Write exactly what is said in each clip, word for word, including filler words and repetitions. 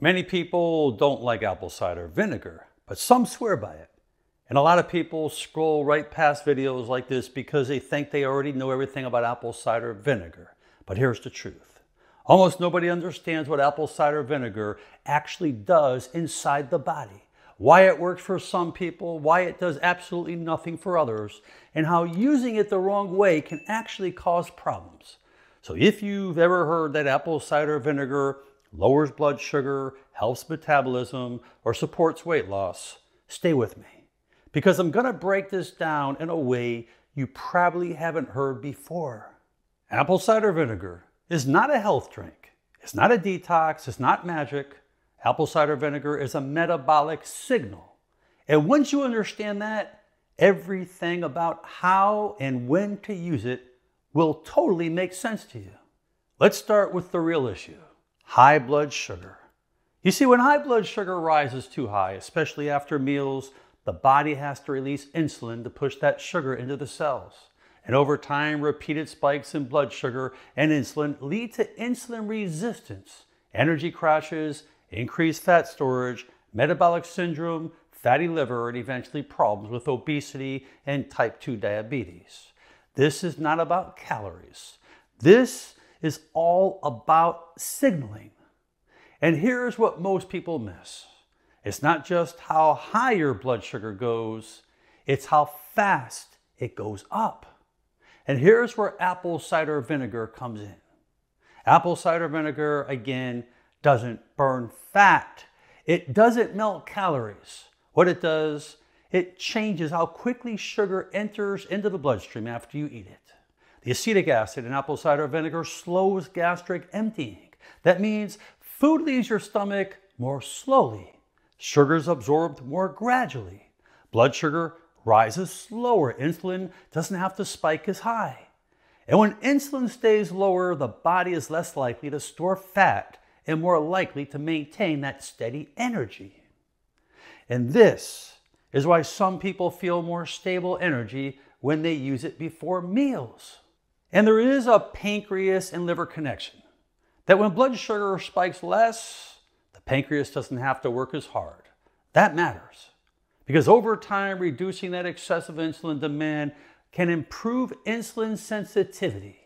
Many people don't like apple cider vinegar, but some swear by it. And a lot of people scroll right past videos like this because they think they already know everything about apple cider vinegar. But here's the truth. Almost nobody understands what apple cider vinegar actually does inside the body, why it works for some people, why it does absolutely nothing for others, and how using it the wrong way can actually cause problems. So if you've ever heard that apple cider vinegar lowers blood sugar, helps metabolism, or supports weight loss, stay with me, because I'm gonna break this down in a way you probably haven't heard before. Apple cider vinegar is not a health drink. It's not a detox, it's not magic. Apple cider vinegar is a metabolic signal. And once you understand that, everything about how and when to use it will totally make sense to you. Let's start with the real issue. High blood sugar. You see, when high blood sugar rises too high, especially after meals, the body has to release insulin to push that sugar into the cells. And over time, repeated spikes in blood sugar and insulin lead to insulin resistance, energy crashes, increased fat storage, metabolic syndrome, fatty liver, and eventually problems with obesity and type two diabetes. This is not about calories. This is all about signaling. And here's what most people miss. It's not just how high your blood sugar goes, it's how fast it goes up. And here's where apple cider vinegar comes in. Apple cider vinegar, again, doesn't burn fat. It doesn't melt calories. What it does, it changes how quickly sugar enters into the bloodstream after you eat it. The acetic acid in apple cider vinegar slows gastric emptying. That means food leaves your stomach more slowly. Sugar is absorbed more gradually. Blood sugar rises slower. Insulin doesn't have to spike as high. And when insulin stays lower, the body is less likely to store fat and more likely to maintain that steady energy. And this is why some people feel more stable energy when they use it before meals. And there is a pancreas and liver connection, that when blood sugar spikes less, the pancreas doesn't have to work as hard. That matters, because over time, reducing that excessive insulin demand can improve insulin sensitivity.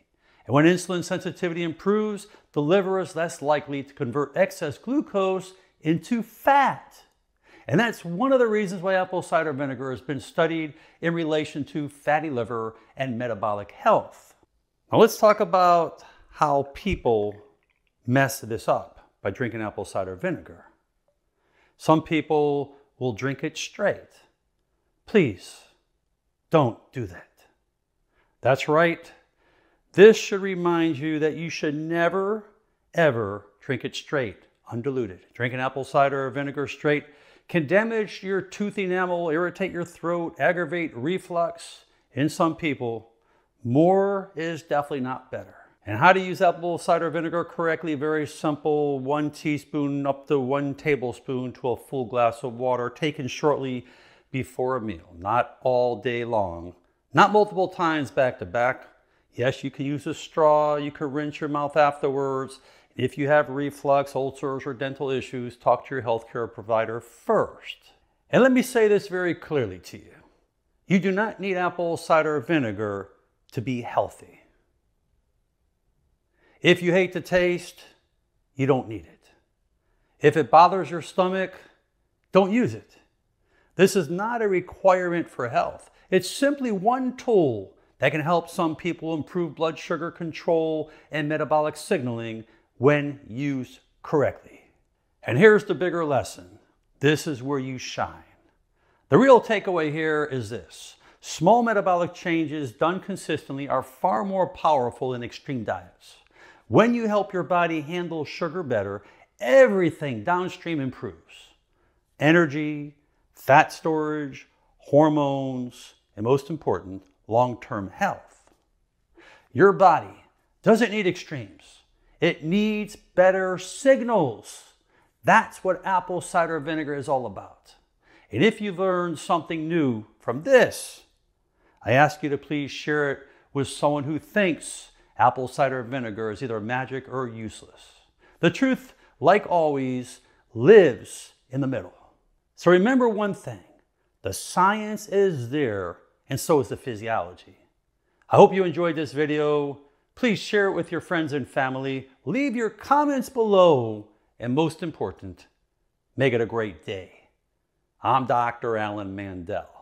And when insulin sensitivity improves, the liver is less likely to convert excess glucose into fat. And that's one of the reasons why apple cider vinegar has been studied in relation to fatty liver and metabolic health. Now let's talk about how people mess this up by drinking apple cider vinegar. Some people will drink it straight. Please don't do that. That's right. This should remind you that you should never, ever drink it straight, undiluted. Drinking apple cider vinegar straight can damage your tooth enamel, irritate your throat, aggravate reflux. In some people, more is definitely not better. And how to use apple cider vinegar correctly, very simple, one teaspoon up to one tablespoon to a full glass of water, taken shortly before a meal, not all day long, not multiple times back to back. Yes, you can use a straw, you can rinse your mouth afterwards. If you have reflux, ulcers, or dental issues, talk to your healthcare provider first. And let me say this very clearly to you. You do not need apple cider vinegar to be healthy. If you hate the taste, you don't need it. If it bothers your stomach, don't use it. This is not a requirement for health. It's simply one tool that can help some people improve blood sugar control and metabolic signaling when used correctly. And here's the bigger lesson. This is where you shine. The real takeaway here is this. Small metabolic changes done consistently are far more powerful than extreme diets. When you help your body handle sugar better, everything downstream improves. Energy, fat storage, hormones, and most important, long-term health. Your body doesn't need extremes. It needs better signals. That's what apple cider vinegar is all about. And if you've learned something new from this, I ask you to please share it with someone who thinks apple cider vinegar is either magic or useless. The truth, like always, lives in the middle. So remember one thing, the science is there and so is the physiology. I hope you enjoyed this video. Please share it with your friends and family. Leave your comments below. And most important, make it a great day. I'm Doctor Alan Mandell.